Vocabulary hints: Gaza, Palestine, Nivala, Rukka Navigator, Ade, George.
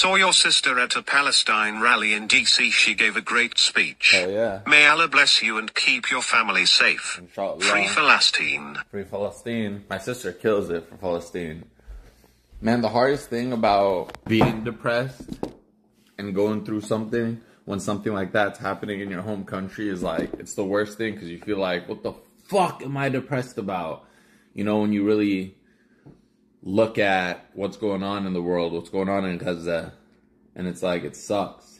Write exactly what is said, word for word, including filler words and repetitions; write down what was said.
Saw your sister at a Palestine rally in D C. She gave a great speech. Oh, yeah. May Allah bless you and keep your family safe. Inshallah. Free Palestine. Free Palestine. My sister kills it for Palestine. Man, the hardest thing about being depressed and going through something when something like that's happening in your home country is like, it's the worst thing because you feel like, what the fuck am I depressed about? You know, when you really look at what's going on in the world, what's going on in Gaza, and it's like, it sucks.